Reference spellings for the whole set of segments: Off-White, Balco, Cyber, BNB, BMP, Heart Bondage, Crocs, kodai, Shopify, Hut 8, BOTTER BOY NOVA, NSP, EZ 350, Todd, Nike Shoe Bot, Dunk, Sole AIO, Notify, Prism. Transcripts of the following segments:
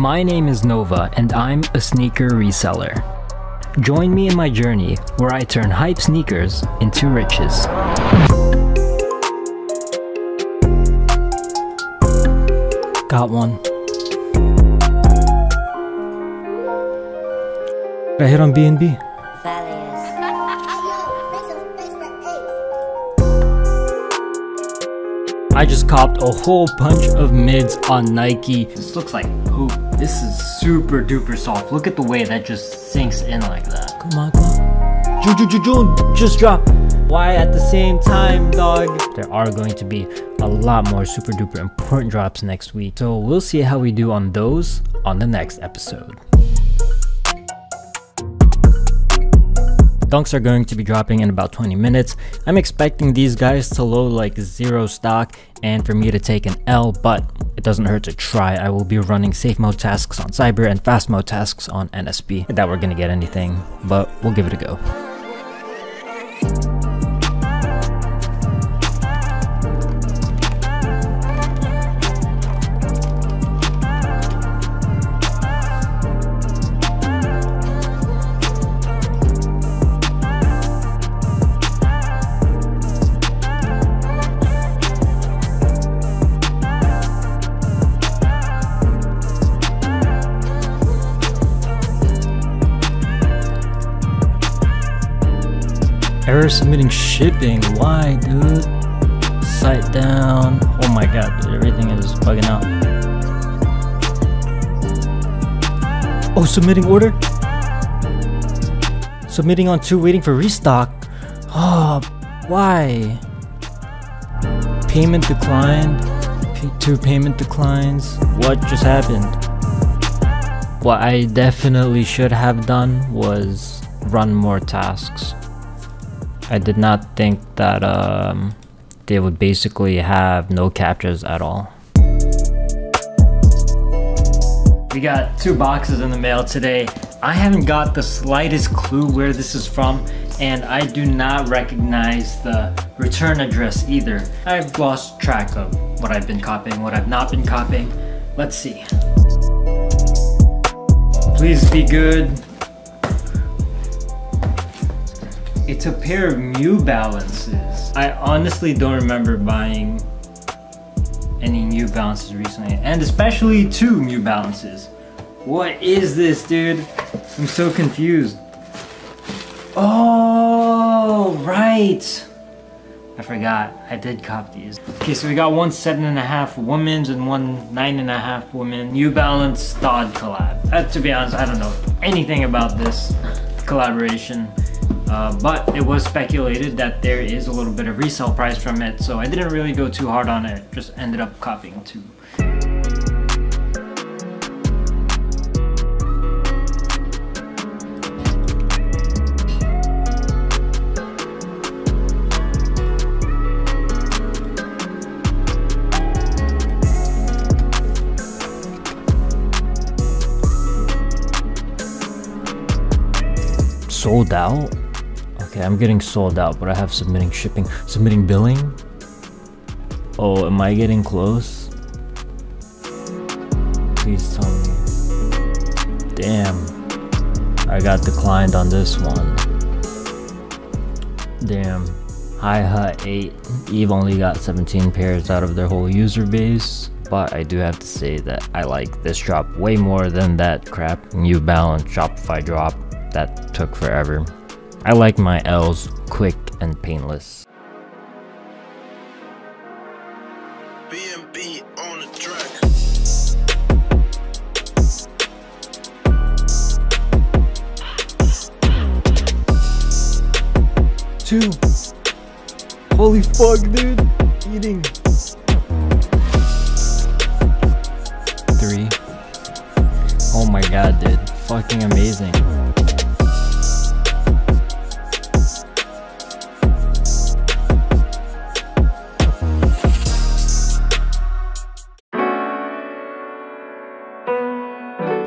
My name is Nova and I'm a sneaker reseller. Join me in my journey where I turn hype sneakers into riches. Got one. Right here on BNB. I just copped a whole bunch of mids on Nike. This looks like poop. This is super duper soft. Look at the way that just sinks in like that. Come on, come on. June, just drop. Why at the same time, dog? There are going to be a lot more super duper important drops next week. So we'll see how we do on those on the next episode. Dunks are going to be dropping in about 20 minutes. I'm expecting these guys to load like zero stock and for me to take an L, but it doesn't hurt to try. I will be running safe mode tasks on Cyber and fast mode tasks on NSP. I doubt we're gonna get anything, but we'll give it a go. Error submitting shipping, why dude? Site down, oh my god, dude, everything is bugging out. Oh, submitting order? Submitting on 2, waiting for restock. Oh, why? Payment declined, P2 payment declines. What just happened? What I definitely should have done was run more tasks. I did not think that they would basically have no captures at all. We got 2 boxes in the mail today. I haven't got the slightest clue where this is from, and I do not recognize the return address either. I've lost track of what I've been copying, what I've not been copying. Let's see. Please be good. It's a pair of New Balances. I honestly don't remember buying any New Balances recently, and especially 2 New Balances. What is this, dude? I'm so confused. Oh, right. I forgot, I did cop these. Okay, so we got one 7.5 women's and one 9.5 women New Balance Todd collab. To be honest, I don't know anything about this collaboration. But it was speculated that there is a little bit of resale price from it, so I didn't really go too hard on it, just ended up copying 2. Sold out? Okay, I'm getting sold out, but I have submitting shipping, submitting billing. Oh, am I getting close? Please tell me. Damn, I got declined on this one. Damn, Hut 8. Eve only got 17 pairs out of their whole user base, but I do have to say that I like this drop way more than that crap New Balance Shopify drop that took forever. I like my L's quick and painless. BMP on the track. 2. Holy fuck, dude. Eating. 3. Oh my god, dude. Fucking amazing.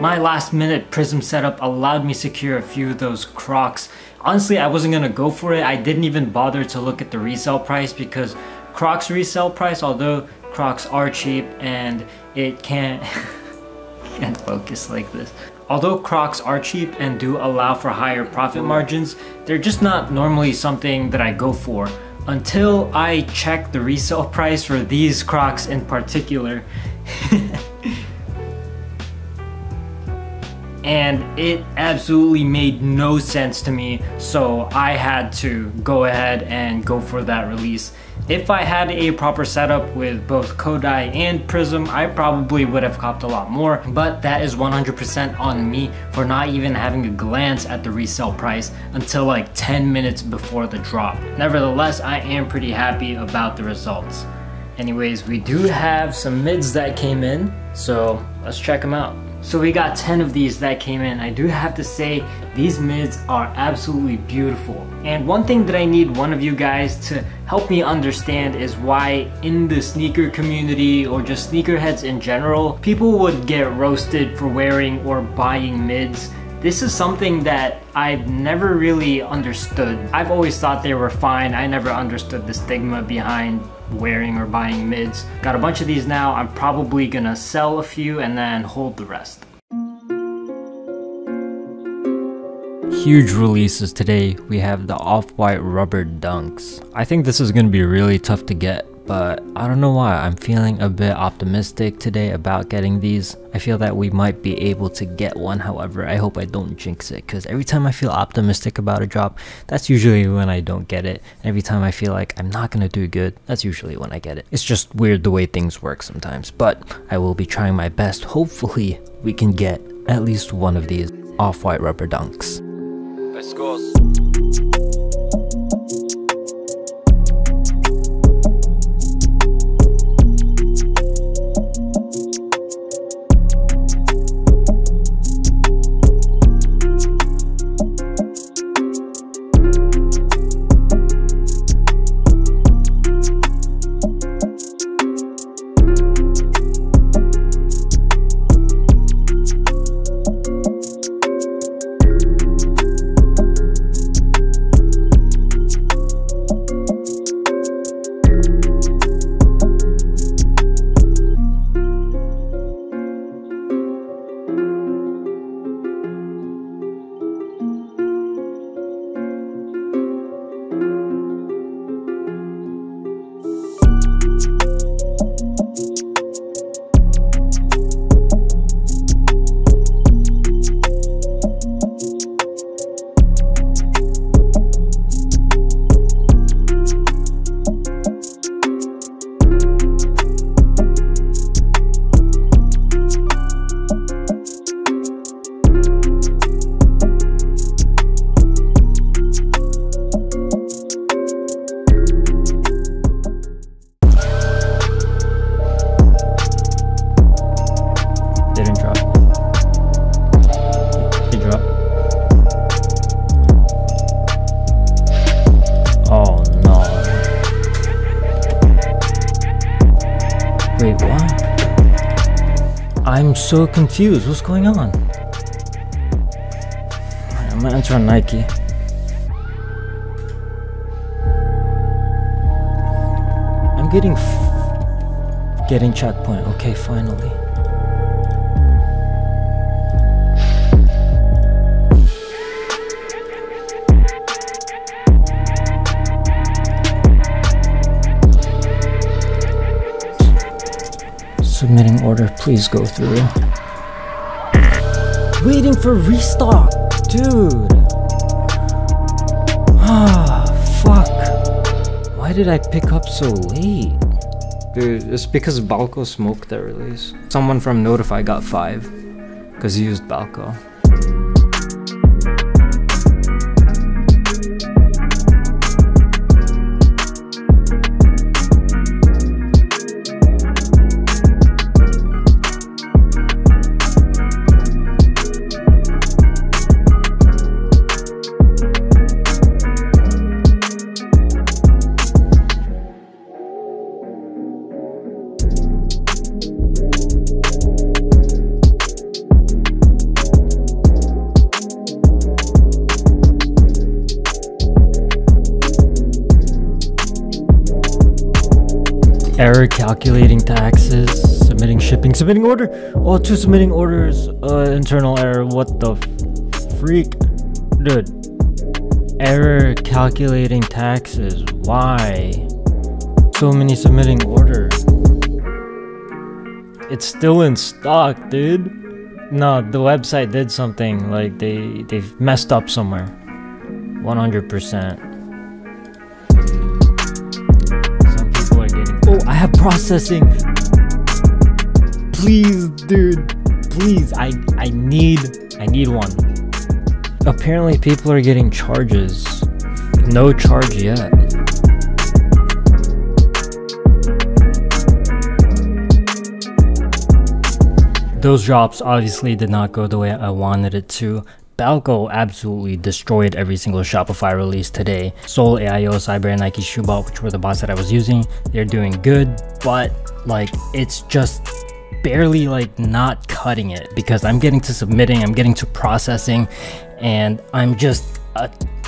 My last minute Prism setup allowed me to secure a few of those Crocs. Honestly, I wasn't gonna go for it. I didn't even bother to look at the resale price because Crocs resale price, although Crocs are cheap and it can't focus like this. Although Crocs are cheap and do allow for higher profit margins, they're just not normally something that I go for until I check the resale price for these Crocs in particular. And it absolutely made no sense to me, so I had to go ahead and go for that release. If I had a proper setup with both Kodai and Prism, I probably would have copped a lot more, but that is 100% on me for not even having a glance at the resale price until like 10 minutes before the drop. Nevertheless, I am pretty happy about the results. Anyways, we do have some mids that came in, so let's check them out. So we got 10 of these that came in. I do have to say these mids are absolutely beautiful. And one thing that I need one of you guys to help me understand is why in the sneaker community or just sneakerheads in general, people would get roasted for wearing or buying mids. This is something that I've never really understood. I've always thought they were fine. I never understood the stigma behind wearing or buying mids. Got a bunch of these now. I'm probably gonna sell a few and then hold the rest. Huge releases today. We have the Off-White rubber dunks. I think this is gonna be really tough to get, but I don't know why I'm feeling a bit optimistic today about getting these. I feel that we might be able to get one. However, I hope I don't jinx it, because every time I feel optimistic about a drop, that's usually when I don't get it. Every time I feel like I'm not gonna do good, that's usually when I get it. It's just weird the way things work sometimes, but I will be trying my best. Hopefully we can get at least one of these Off-White rubber dunks. Let's go. I'm so confused. What's going on? I'm gonna enter on Nike. I'm getting checkpoint. Okay, finally. Submitting order, please go through. Waiting for restock, dude. Ah, fuck. Why did I pick up so late? Dude, it's because Balco smoked that release. Someone from Notify got 5 because he used Balco. Error calculating taxes, submitting shipping, submitting order. Oh, two submitting orders, internal error. What the freak, dude? Error calculating taxes. Why so many submitting orders? It's still in stock, dude. No, the website did something, like they've messed up somewhere. 100%. Oh, I have processing. Please, dude. Please, I need one. Apparently people are getting charges. No charge yet. Those drops obviously did not go the way I wanted it to. Balco absolutely destroyed every single Shopify release today. Sole AIO, Cyber, and Nike Shoe Bot, which were the bots that I was using, they're doing good, but like it's just barely like not cutting it, because I'm getting to submitting, I'm getting to processing, and I'm just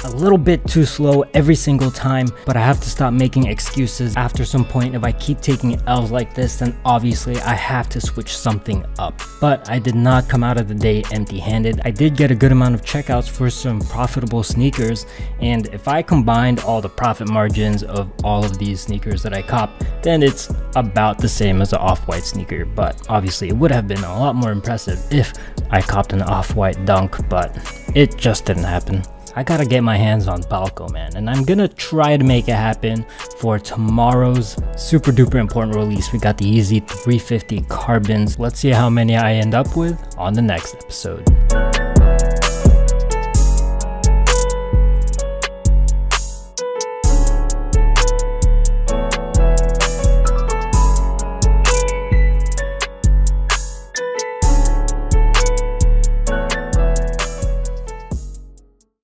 a little bit too slow every single time. But I have to stop making excuses after some point. If I keep taking L's like this, then obviously I have to switch something up. But I did not come out of the day empty-handed. I did get a good amount of checkouts for some profitable sneakers, and if I combined all the profit margins of all of these sneakers that I copped, then it's about the same as an Off-White sneaker. But obviously it would have been a lot more impressive if I copped an Off-White Dunk, but it just didn't happen. I gotta get my hands on Balco, man, and I'm gonna try to make it happen for tomorrow's super duper important release. We got the EZ 350 carbons. Let's see how many I end up with on the next episode.